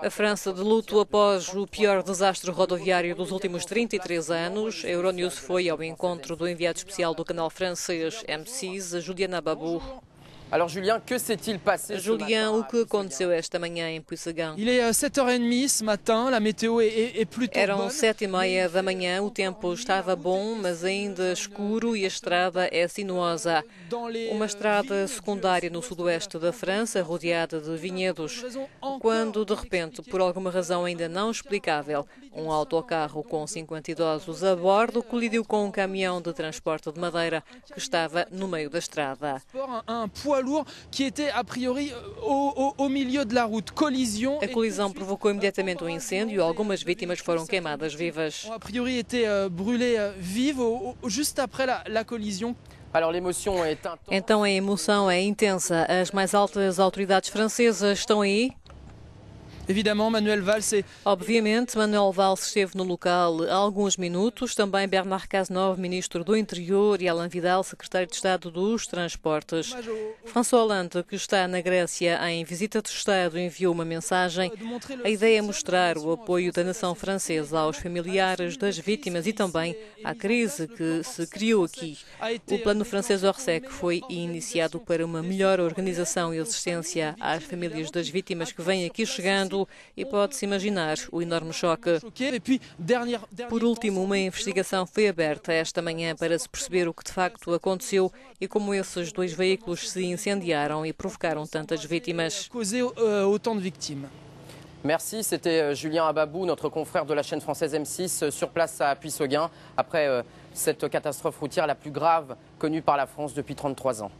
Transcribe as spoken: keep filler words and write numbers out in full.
A França de luto após o pior desastre rodoviário dos últimos trinta e três anos. A Euronews foi ao encontro do enviado especial do canal francês M seis, Julien Hababou. Alors Julien, que s'est-il passé? Julien, o que aconteceu esta manhã em Puisseguin? Il est sept heures trente ce matin, la météo est plutôt bonne. Eram sete e meia da manhã, o tempo estava bom, mas ainda escuro e a estrada é sinuosa. Uma estrada secundária no sudoeste da França, rodeada de vinhedos. Quando, de repente, por alguma razão ainda não explicável, um autocarro com cinquenta idosos a bordo colidiu com um caminhão de transporte de madeira que estava no meio da estrada. Que était a priori au, au, au milieu de la route. Collision. A colisão provocou imediatamente um incêndio. Algumas vítimas foram queimadas vivas. A priori étaient euh, brûlées euh, vives au, au, juste après la, la collision. Então a emoção é intensa. As mais altas autoridades francesas estão aí. Évidemment, Manuel Valls et... Obviamente, Manuel Valls esteve no local há alguns minutos, também Bernard Cazeneuve, ministro do Interior, e Alain Vidal, secretário de Estado dos Transportes. François Hollande, que está na Grécia em visita de Estado, enviou uma mensagem. A ideia é mostrar o apoio da nação francesa aos familiares das vítimas e também à crise que se criou aqui. O plano francês Orsec foi iniciado para uma melhor organização e assistência às famílias das vítimas que vêm aqui chegando, e pode-se imaginar o enorme choque. Por último, uma investigação foi aberta esta manhã para se perceber o que de facto aconteceu e como esses dois veículos se incendiaram e provocaram tantas vítimas. Merci, c'était Julien Hababou, notre confrère de la chaîne française M six, sur place à Puisseguin, après cette catastrophe routière la plus grave connue par la France depuis trente-trois ans.